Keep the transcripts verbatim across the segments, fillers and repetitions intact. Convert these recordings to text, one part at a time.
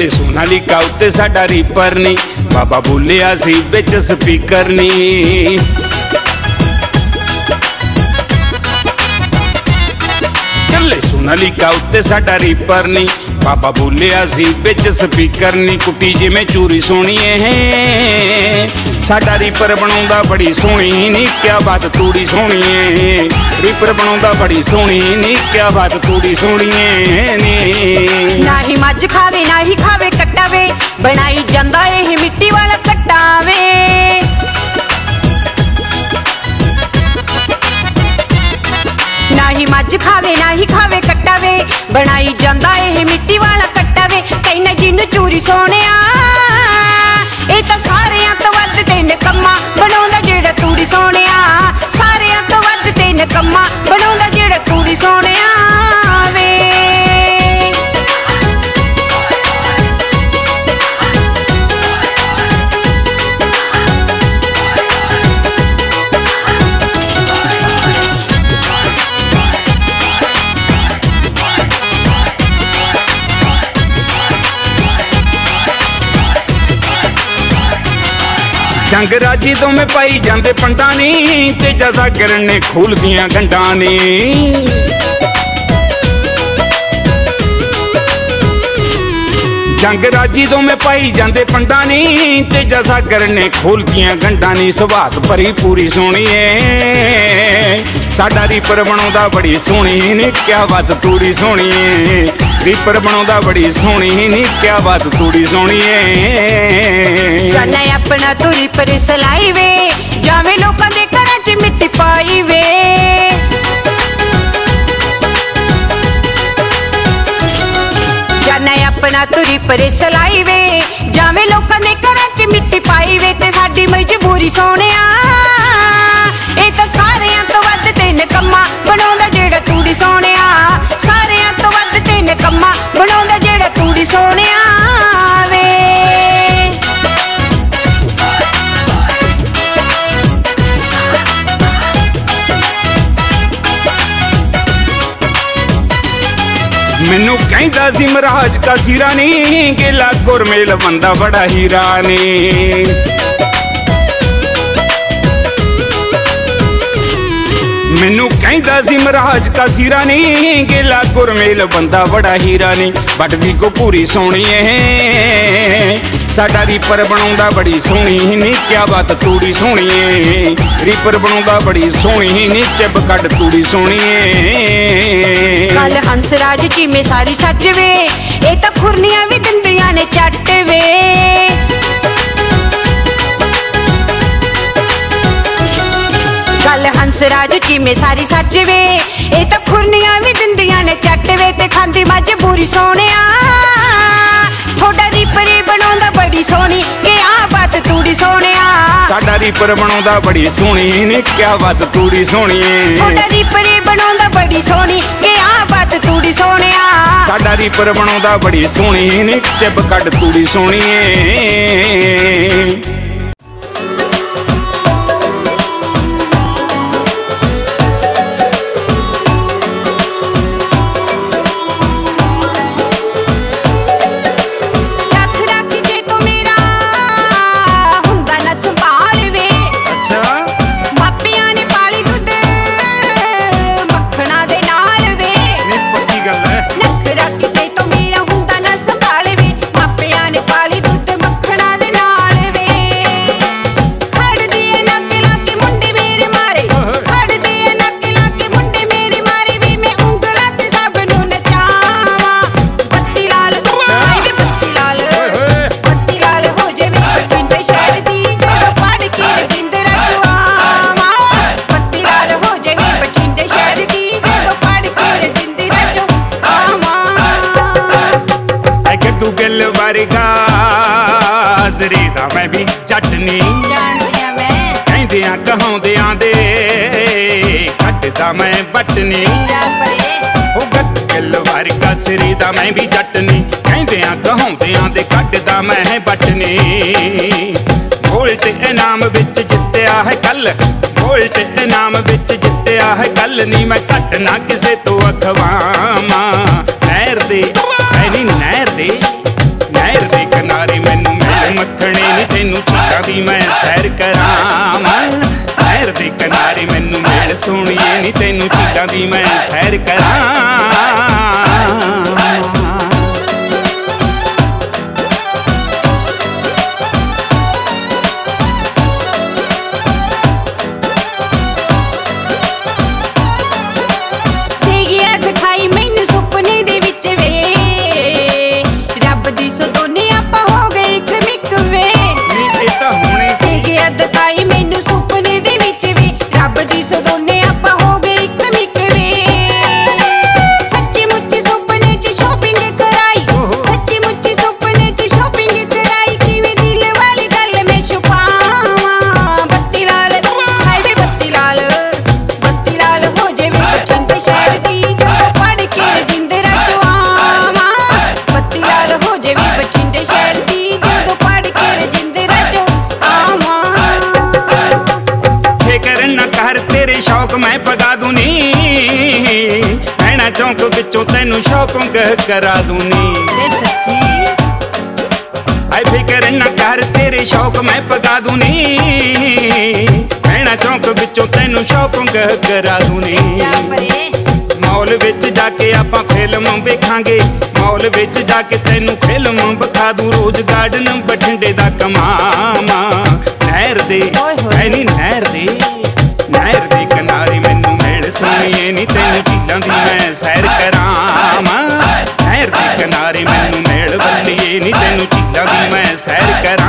बोले सोनाली काउते साडा रीपर नी, बाबा बोले आसी बिच स्पीकर नी। चले सोनाली काउते साडा रीपर नी, बाबा बोले आसी बिच स्पीकर नी। कुटी जिमें चूरी सोनी है, साडा रीपर बनाउंदा बड़ी सोहनी नी, क्या बात तूड़ी सोहनी है। रीपर बनाउंदा बड़ी सोहनी नी, क्या बात तूड़ी सोहनी है नी। ना ही मज खावे ना ही खावे कट्टावे, बनाई जांदा एह मिट्टी वाला कट्टावे। ना ही मज खावे ना ही खावे कट्टावे, बनाई जांदा एह मिट्टी वाला कट्टावे। कहना जिन चूरी सोहनिया, ए तां सारेयां तों वध ते निकम्मा बनाउंदा जेड़ा तूड़ी सोहणिया। सारेयां तों वध ते निकम्मा बनाउंदा जेड़ा तूड़ी सोहणिया वे। जंग राजी तो मैं पाई जाते पंडा नी, तेजा सागर ने खोल दिया गंडा नी। जंग राजी तो मैं पाई जाते पंडा नी, तेजा सागर ने खोल दिया गंडा नी। सुभात भरी पूरी सोहनी है, साडा रीपर बनाउंदा बड़ी सोहनी नी, क्या बात तूड़ी सोहनी है। रीपर बनाउंदा बड़ी सोहनी नी, क्या बात तूड़ी सोहनी है। चले अपना तू रीपर सलाई वे, जावे लोकां दे घरां च मिट्टी पाई वे। चले अपना तू रीपर सलाई वे, जावे लोकां दे घरां च मिट्टी पाई वे। ते साडी मजबूरी सोहणिया, ए तां सारेयां तों वध ते निकम्मा बनाउंदा जेड़ा तूड़ी सोहणिया। सारेयां तों वध ते निकम्मा बनाउंदा जेड़ा तूड़ी सोहणिया वे। मैनू कहंदा सी महाराज का सीरा नी, गेला गुरमेल बंदा बड़ा हीरा नी। मैनू कहंदा सी महाराज का सीरा नी, गेला गुरमेल बंदा बड़ा हीरा नी। बट वी को पूरी सोहनी है, साडा रीपर बनाउंदा बड़ी सोहनी नी, क्या बात तूड़ी सोहनी है। रीपर बनाउंदा बड़ी सोहनी नी, चिब कट तूड़ी सोहनी है। कल हंसराज जी में सारी सच वे, ए तां खुरनियां वी दिंदियां ने चट वे। हंसराज जी में सारी सच वे, ए तां खुरनियां वी दिंदियां ने चट वे। ते खांदी मजबूरी सोहणिया, थोड़ा रीपर बनाउंदा बड़ी सोहनी, क्या बात तूड़ी सोहणिया। साडा रीपर बनाउंदा बड़ी सोहनी ने, क्या बात तूड़ी सोहनी है। थोड़ा रीपर बनाउंदा बड़ी सोहनी, क्या बात तूड़ी सोहणिया। साडा रीपर बनाउंदा बड़ी सोहनी ने, चिब कट तूड़ी सोहनी है। मैं भी चटनी कहदियां कहाउंदियां दे कटदा मैं बटनी। ओ गल वर्गा सिरे दा मैं भी चटनी कहदियां कहाउंदियां दे कटदा मैं बटनी। गोल्ड इनाम विच जित्तिया है कल, गोल्ड इनाम विच जित्तिया है कल नी। मैं कटना किसे तो अखवामा नैर दे, नैर दे, नैर कभी मैं सैर करां नहर दे किनारे मैनू मिल सोहणिए नी तैनू चीकां दी मैं सैर करां। चौंक बिचों तेनू शॉपिंग करा दूनी सच्ची आई फिकर ना कर तेरे शौक मैं पगा दूनी भैणा चौंक बिचों तेनू शॉपिंग करा दूनी। मॉल विच जाके आपां फिल्म देखांगे मॉल विच जाके तेनू फिल्म विखा दूं। रोज गार्डन बठिंडे दा कमामा नहर दे ऐनी नहर दे नहर दे किनारे मैनू मिल सोहणिए नी तैनू मैं सैर करां नहर दे किनारे मैनू मेल बल्लिए नी तैनू चीकां दी मैं सैर करां।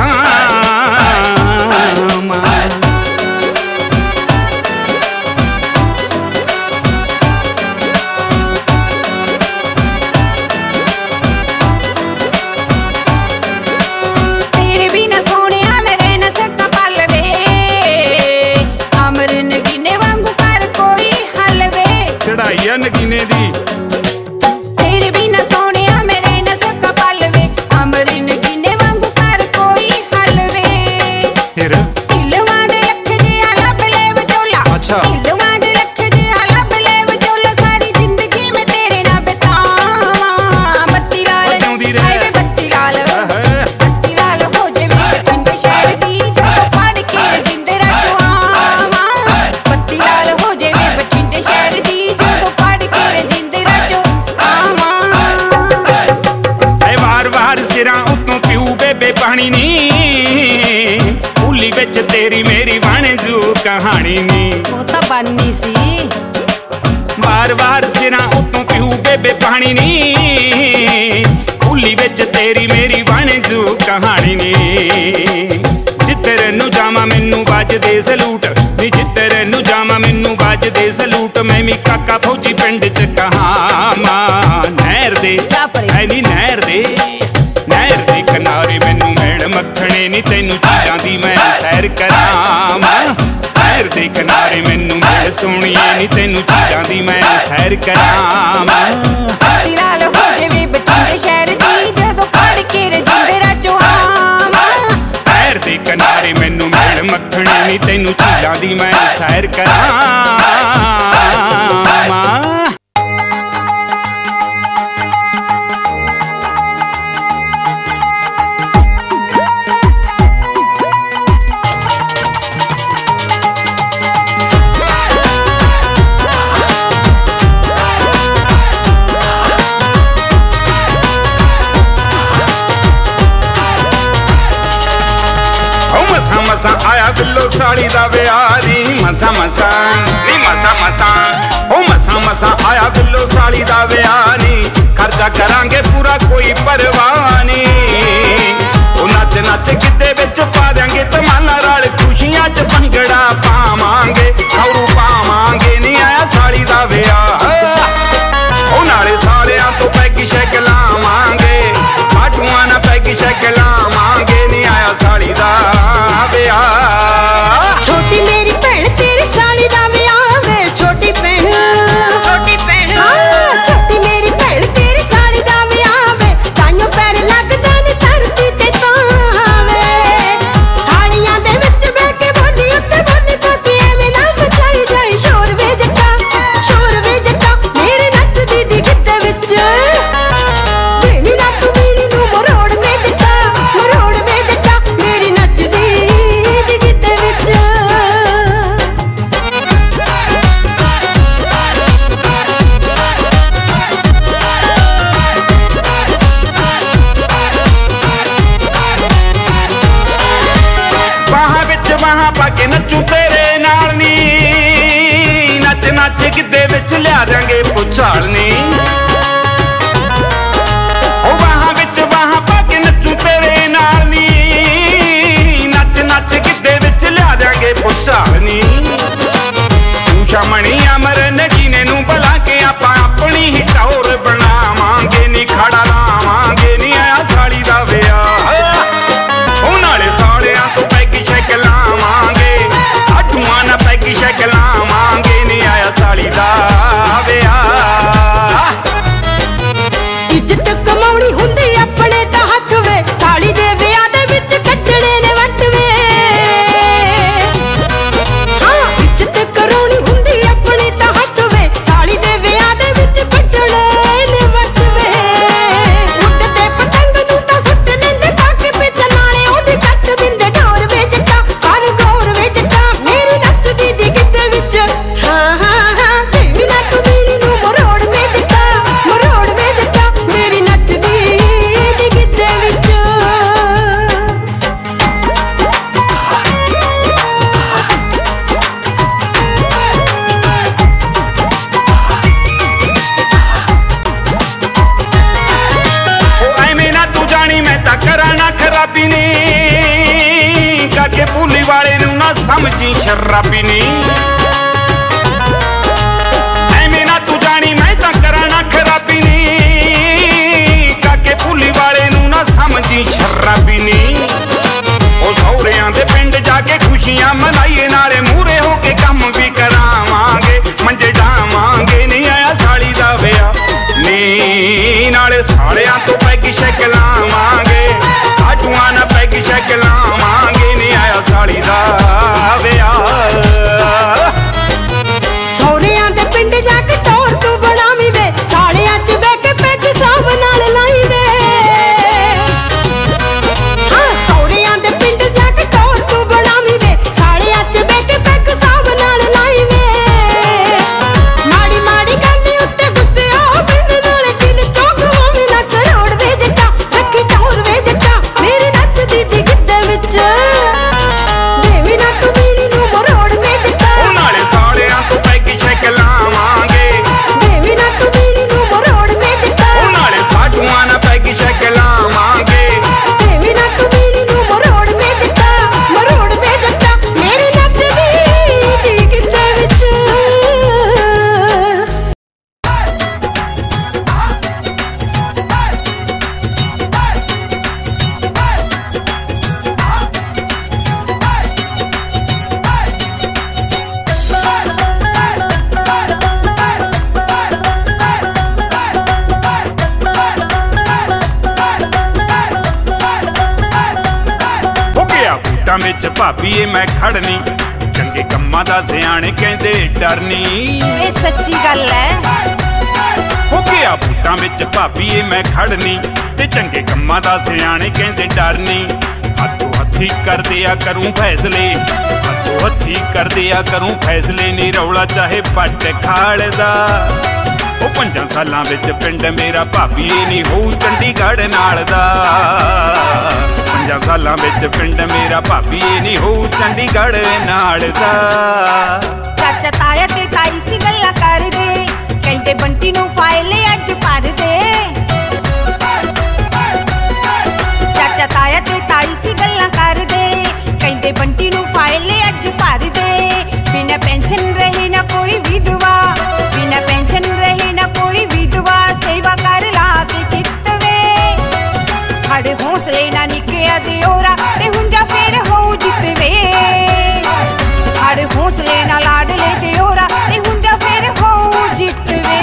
तेरी मेरी वाणी जू कहानी नी वो तो बननी सी बार बार सिरा उतों पिऊ बेबे पानी नी भूली विच तेरी मेरी वाणी जू कहानी नी। जितर नू जामा मैनू बाजदे सलूट नी जितर नू जामा मैनू बाजदे सलूट मैं भी काका फौजी पिंड च कहामा नहर दे ऐनी नहर दे नहर दे किनारे मैनू मेड़ मखने नी तैनू चीकां दी मैं सैर करां। नहर दे किनारे मैनू मेड़ सोहणिए नी तैनू चीकां दी मैं सैर करां। पत्ती लाल हो जावे बठिंडे शहर दी जदों पड़ के रजिंदे राजो आम नहर दे किनारे मैनू मेड़ मखने नी तैनू चीकां दी मैं सैर करां। मसा आया बिल्लो साड़ी दा व्यारी मसा मसा नी मसा मसा हो मसा मसा आया बिल्लो साड़ी दा व्यारी खर्चा करांगे पूरा कोई परवाह नी। ओ नच नच गिद्धे विच पा देंगे धमाला रल खुशियां च भंगड़ा पावांगे खौरू पावांगे नी आया साड़ी दा व्याह। ओ नाले सारियां तो पैग शैग लावांगे माठूआं ना पैग शैग लावांगे नी आया साड़ी दा छोटी मेरी भैन तेरी साड़ी दा विआह वे छोटी भैन छोटी भैन छोटी मेरी भैन तेरी साड़ी दा विआह वे पा के नचू तेरे नाल नी, नच नच गिद्धे विच लिया देंगे भूचाल नी। बाहां विच बाहां पा के नचू तेरे नाल नी, नच नच गिद्धे विच लिया देंगे भूचाल नी। उषा मणी अमर नगीने नूं बुला के आपां अपनी ही टौर बनावांगे नी, खड़ा लावांगे नी आया साली दा विआह। ओ नाले सालियां तों पैग शैग लावांगे, साडूआं नाल पैग शैग लावांगे नी आया साली दा विआह। इज्जत कमाउणी हुंदी अपने दा हक वे, साली दे विआह दे विच कट्टणे ने वट वे। हां इज्जत करोणी समझी शराबी ने, ऐवें ना तू जानी मैं तां करां ना खराबी ने, काके भुली वाले नूं ना समझी शराबी ने। ओ सौहरियां दे पिंड जाके खुशियां मनाईए, नाले मूहरे होके कम भी करावांगे, मंजे डावांगे नी आया साली दा विआह नी। नाले सालियां तों पैग शैग लावांगे, साडूआं नाल पैग शैग लावांगे नी आया साली दा। भाभी मैं खड़नी चंगे कम्मा दा सियाणे कहंदे डरनी, ये सच्ची गल है। हो गया बूटां विच भाभी मैं खड़नी ते चंगे कम्मा दा सियाणे कहंदे डरनी। हत्थों हत्थी करदे आ करूं फैसले, हत्थों हत्थी करदे आ करूं फैसले नी, रौला चाहे पट खालदा। ओ पंजां सालां विच पिंड मेरा भाभी नी होऊ चंडीगढ़ नाल दा, पंजां सालां विच पिंड मेरा भाभी नी होऊ चंडीगढ़ नाल दा। चाचा ताया ते ताई सी गल्लां करदे, कहंदे बंटी नूं फाइल अज भर दे। चाचा ताया ते ताई सी गल्लां करदे, कहंदे बंटी नूं फाइल अज भर दे। बिना पेंशन रहे ना कोई विधवा, बिना पेंशन रहे ना कोई विधवा, सेवा कर ला के चितवे। हड़े हौसले ना निकया दियोरा ते हुंजा फेर हो जितवे, हड़े हौसले ना लाडले दियोरा ते हुंजा फेर हो जितवे।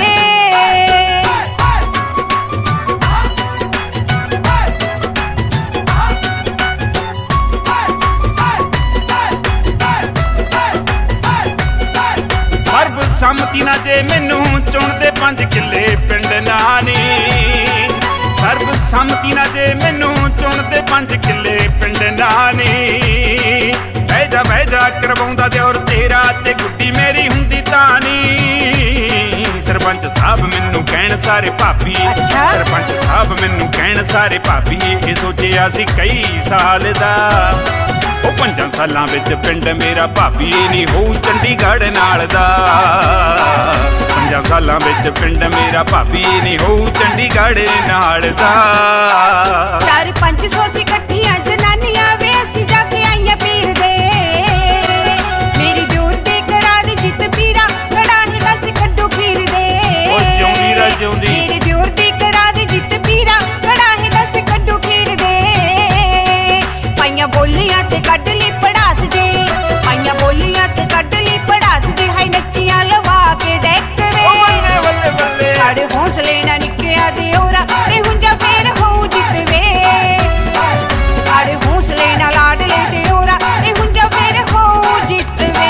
सर्व सम्मति ना जे मैनू चुनदे पंज किले पिंड नानी, सर्व सम्मति ना जे मैनू चुनदे पंज किले पिंड नानी। वैजा वैजा करवाउंदा देवर तेरा ते गुड्डी मेरी हुंदी तानी। सरपंच साहब मैनू कहण सारे भाभी, सरपंच साहब मैनू कहण सारे भाभी, सोचेआ सी कई साल दा। ओ पंजां सालां विच पिंड मेरा भाभी नहीं होऊ चंडीगढ़ नाल दा। पंजां सालां विच पिंड मेरा भाभी नहीं होऊ चंडीगढ़ नाल दा। चार पंज सौ सी कट्ठियां जनानियां वे असीं जाके आईयां पीर दे। मेरी जोर ते करा दे जित पीरा लड़ाही दस कड्डू पीर दे। ओ जिउंदी रा जिउंदी मेरी जोर ते करा दे जित पीरा लड़ाही दस कड्डू पीर दे। पाइयां बोलियां ते कट ली पड़ास दे। पाइयां बोलियां ते कट ली पड़ास दे। हाय नच्चियां लवा के डेक रे साढ़े हौसले ना निकया दे ओरा ते हुंजा फेर होऊ जितवे। साढ़े हौसले ना लाडले दे ओरा ते हुंजा फेर होऊ जितवे।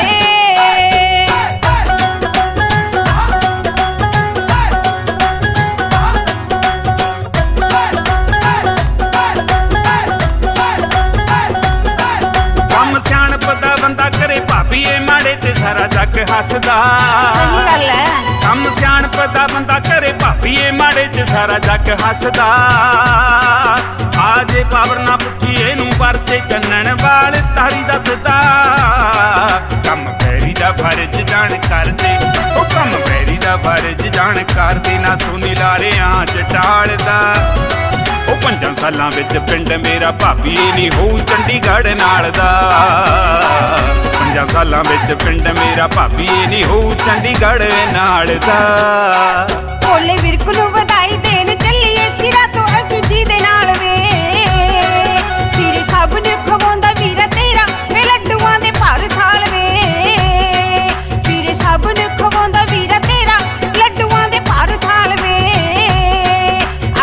सारा जग हसदा कम स्याणप दा बंदा करे भाभीए माड़े च सारा जग हसदा। आजे पावर ना पुछीए नूं परते चन्नण वाल तारी दसदा। कम बैरी दा फर्ज जान करदे ओ कम बैरी दा फर्ज जान करदे ना सोनी लारेआं च टालदा। ओ पंजां सालां विच पिंड मेरा भाभी नहीं होऊ चंडीगढ़ नाल दा। पंजां सालां विच पिंड मेरा भाभी नहीं होऊ चंडीगढ़ नाल दा। भोले विरकुल वधाई देन चलिए तिरा तो असीं जी दे नाल वे। तेरे सब ने खवांदा वीरा तेरा ए लड्डूआं दे भर थाल वे। तेरे सब ने खवांदा वीरा तेरा लड्डूआं दे भर थाल वे।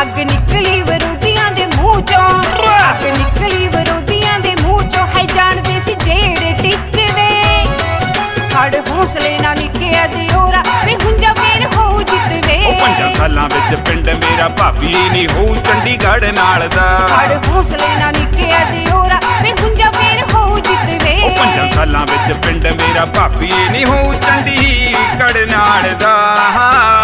अग निकली विरोधियां दे मूंह चों अग निकली विरोधियां दे मूंह चों है जानदे सी जेड़े टिकवे। साढ़े हौसले ना निकया दे ओरा वे हुंजा फेर होऊ जितवे। ओ पंजां सालां विच पिंड मेरा भाभी नहीं होऊ चंडीगढ़ नाल दा। साढ़े हौसले ना निकया दे ओरा वे हुंजा फेर होऊ जितवे। ओ पंजां सालां विच पिंड मेरा भाभी नहीं होऊ चंडीगढ़ नाल दा।